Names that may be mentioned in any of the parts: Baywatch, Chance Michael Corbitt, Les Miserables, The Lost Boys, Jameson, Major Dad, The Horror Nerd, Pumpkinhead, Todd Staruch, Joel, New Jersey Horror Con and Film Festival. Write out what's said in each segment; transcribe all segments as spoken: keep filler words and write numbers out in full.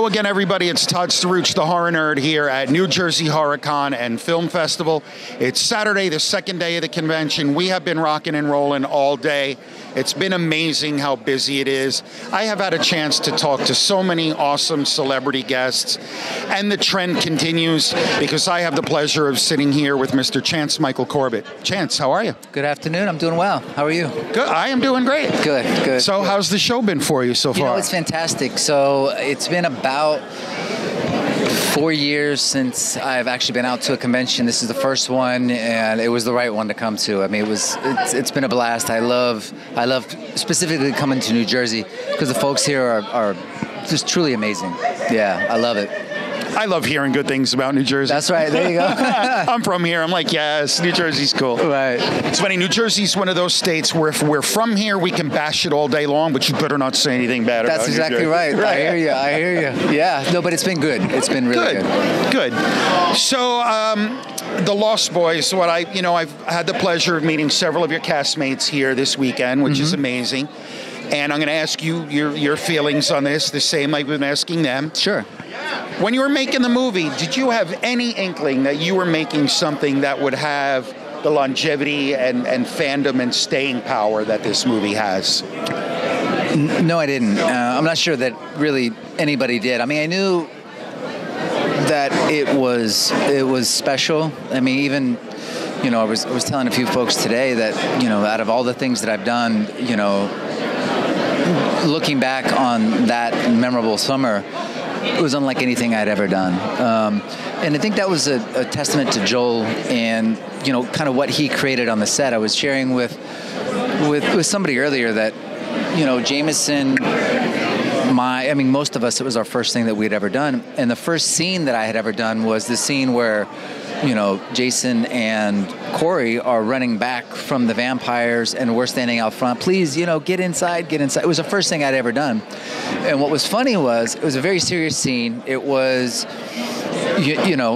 Hello again, everybody. It's Todd Staruch, the Horror Nerd, here at New Jersey Horror Con and Film Festival. It's Saturday, the second day of the convention. We have been rocking and rolling all day. It's been amazing how busy it is. I have had a chance to talk to so many awesome celebrity guests, and the trend continues because I have the pleasure of sitting here with Mister Chance Michael Corbitt. Chance, how are you? Good afternoon. I'm doing well. How are you? Good. I am doing great. Good, good. So good. How's the show been for you so far? You know, it's fantastic. So it's been a about four years since I've actually been out to a convention. This is the first one, and it was the right one to come to. I mean, it was it's, it's been a blast. I love I love specifically coming to New Jersey because the folks here are, are just truly amazing. Yeah, I love it. I love hearing good things about New Jersey. That's right. There you go. I'm from here. I'm like, yes, New Jersey's cool. Right. It's funny. New Jersey's one of those states where if we're from here, we can bash it all day long, but you better not say anything bad about it. That's exactly right. right. I hear you. I hear you. Yeah. No, but it's been good. It's been really good. Good. good. So, um, The Lost Boys, what I, you know, I've had the pleasure of meeting several of your castmates here this weekend, which mm-hmm. is amazing. And I'm going to ask you your, your feelings on this, the same I've been asking them. Sure. When you were making the movie, did you have any inkling that you were making something that would have the longevity and, and fandom and staying power that this movie has? No, I didn't. Uh, I'm not sure that really anybody did. I mean, I knew that it was it was special. I mean, even... You know, I was I was telling a few folks today that, you know, out of all the things that I've done, you know, looking back on that memorable summer, it was unlike anything I'd ever done. Um, and I think that was a, a testament to Joel and, you know, kind of what he created on the set. I was sharing with with, with somebody earlier that, you know, Jameson, my, I mean, most of us, it was our first thing that we'd ever done. And the first scene that I had ever done was the scene where, you know, Jason and Corey are running back from the vampires and we're standing out front. Please, you know, get inside, get inside. It was the first thing I'd ever done. And what was funny was, it was a very serious scene. It was, you, you know,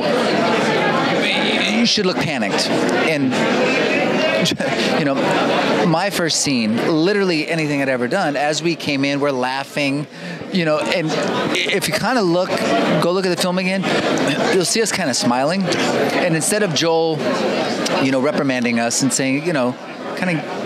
you should look panicked. And... you know, my first scene, literally anything I'd ever done, as we came in, we're laughing, you know, and if you kind of look, go look at the film again, you'll see us kind of smiling. And instead of Joel, you know, reprimanding us and saying, you know, kind of,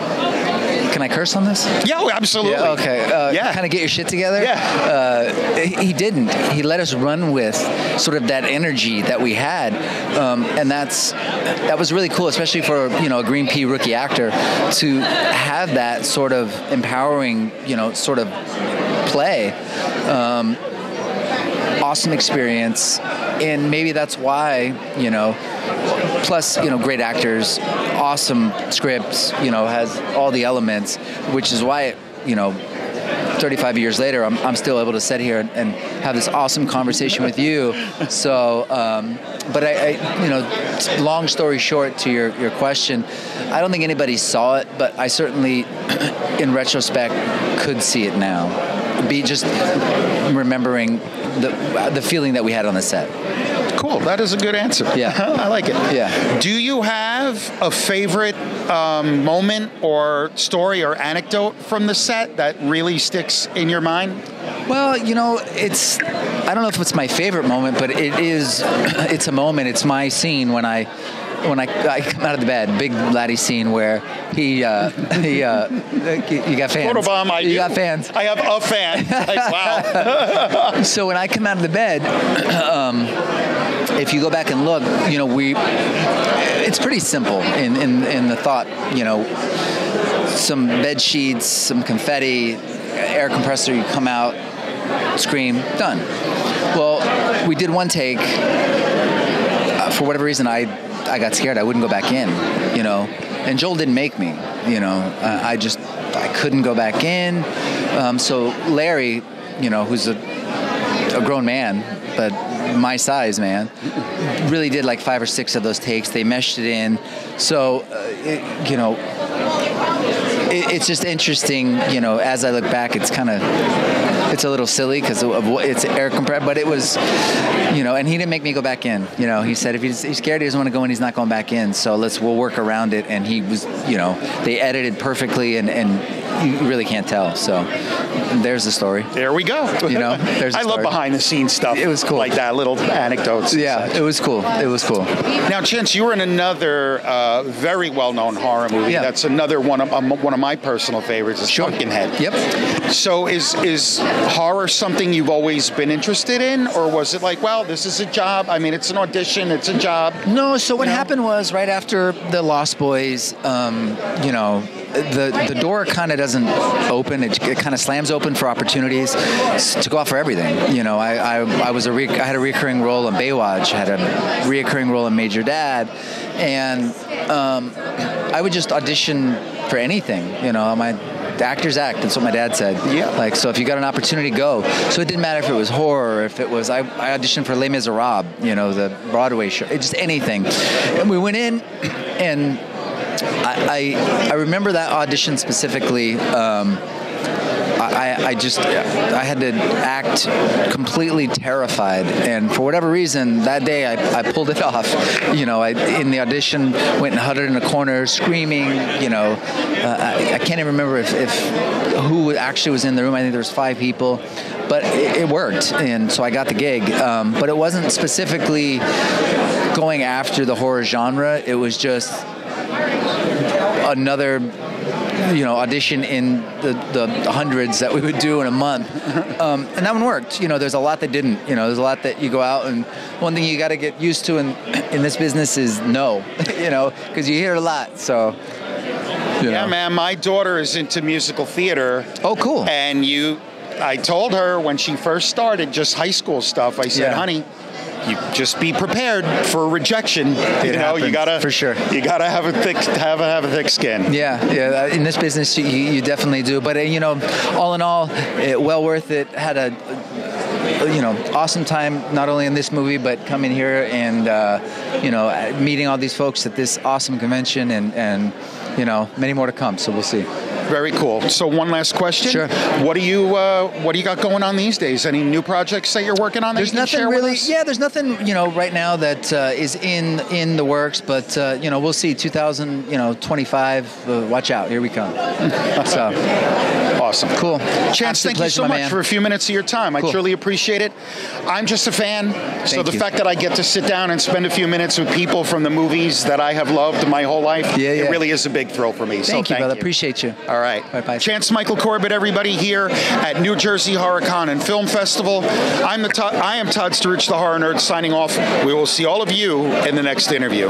can I curse on this? Yeah, absolutely. Yeah, okay. Uh, yeah. Kind of get your shit together. Yeah. Uh, he didn't. He let us run with sort of that energy that we had, um, and that's that was really cool, especially for, you know, a green pea rookie actor to have that sort of empowering, you know, sort of play. Um, awesome experience, and maybe that's why, you know. Plus, you know, great actors, awesome scripts, you know, has all the elements, which is why, you know, thirty-five years later, I'm, I'm still able to sit here and, and have this awesome conversation with you. So, um, but I, I, you know, long story short to your, your question, I don't think anybody saw it, but I certainly, in retrospect, could see it now. Be just remembering the, the feeling that we had on the set. Cool. That is a good answer. Yeah. I like it. Yeah. Do you have a favorite um, moment or story or anecdote from the set that really sticks in your mind? Well, you know, it's, I don't know if it's my favorite moment, but it is, it's a moment. It's my scene when I, when I, I come out of the bed, big laddie scene where he, uh, he, uh, you got fans. Photobomb, I you do. got fans. I have a fan. Like, wow. So when I come out of the bed, um, if you go back and look, you know, we, it's pretty simple in, in, in the thought, you know, some bed sheets, some confetti, air compressor, you come out, scream, done. Well, we did one take. Uh, for whatever reason, I, I got scared. I wouldn't go back in, you know, and Joel didn't make me, you know, uh, I just, I couldn't go back in. Um, so Larry, you know, who's a, a grown man, but my size, man, really did like five or six of those takes. They meshed it in. So, uh, it, you know, it, it's just interesting, you know, as I look back, it's kind of... It's a little silly because it's air compressed, but it was, you know, and he didn't make me go back in. You know, he said if he's, he's scared, he doesn't want to go in, he's not going back in. So let's, we'll work around it. And he was, you know, they edited perfectly and, and you really can't tell. So there's the story. There we go. You know, there's I story. love behind the scenes stuff. It was cool. Like that, little anecdotes. Yeah, it was cool. It was cool. Now, Chance, you were in another uh, very well-known horror movie. Yeah. That's another one of um, one of my personal favorites, is sure. Pumpkinhead. Yep. So is is horror something you've always been interested in, or was it like, well, this is a job? I mean, it's an audition. It's a job. No. So what you know? happened was right after The Lost Boys, um, you know, the the door kind of doesn't open. It, it kind of slams open for opportunities to go out for everything. You know, I I, I was a re- I had a recurring role in Baywatch. I had a recurring role in Major Dad, and um, I would just audition for anything. You know, my. The actors act. That's what my dad said. Yeah. Like, so if you got an opportunity, go. So it didn't matter if it was horror, if it was, I, I auditioned for Les Miserables, you know, the Broadway show, just anything. And we went in, and I I, I remember that audition specifically. Um, I, I just, I had to act completely terrified, and for whatever reason, that day I, I pulled it off. You know, I, in the audition, went and huddled in a corner, screaming, you know, uh, I, I can't even remember if, if who actually was in the room. I think there was five people, but it, it worked, and so I got the gig, um, but it wasn't specifically going after the horror genre, it was just another... you know, audition in the, the hundreds that we would do in a month. Um, and that one worked. You know, there's a lot that didn't. You know, there's a lot that you go out, and one thing you got to get used to in, in this business is no, you know, because you hear a lot, so... You yeah, know. Man, my daughter is into musical theater. Oh, cool. And you, I told her when she first started, just high school stuff, I said, yeah. honey... you just be prepared for rejection. You know, you gotta for sure. You gotta have a thick have a, have a thick skin. Yeah, yeah. In this business, you, you definitely do. But uh, you know, all in all, it, well worth it. Had a you know awesome time, not only in this movie, but coming here and uh, you know meeting all these folks at this awesome convention, and and you know many more to come. So we'll see. Very cool. So one last question. Sure. What do you uh, What do you got going on these days? Any new projects that you're working on? That there's you can nothing share really. With us? Yeah, there's nothing you know right now that uh, is in in the works. But uh, you know, we'll see. two thousand twenty-five. Uh, watch out. Here we come. So awesome. Cool. Chance, thank you so much man. for a few minutes of your time. Cool. I truly appreciate it. I'm just a fan. Thank so the you. fact that I get to sit down and spend a few minutes with people from the movies that I have loved my whole life, yeah, yeah. it really is a big thrill for me. Thank so you, thank brother. You. Appreciate you. All right. Bye bye. Chance Michael Corbitt, everybody here at New Jersey Horror Con and Film Festival. I'm the Todd, I am Todd Staruch, the Horror Nerd, signing off. We will see all of you in the next interview.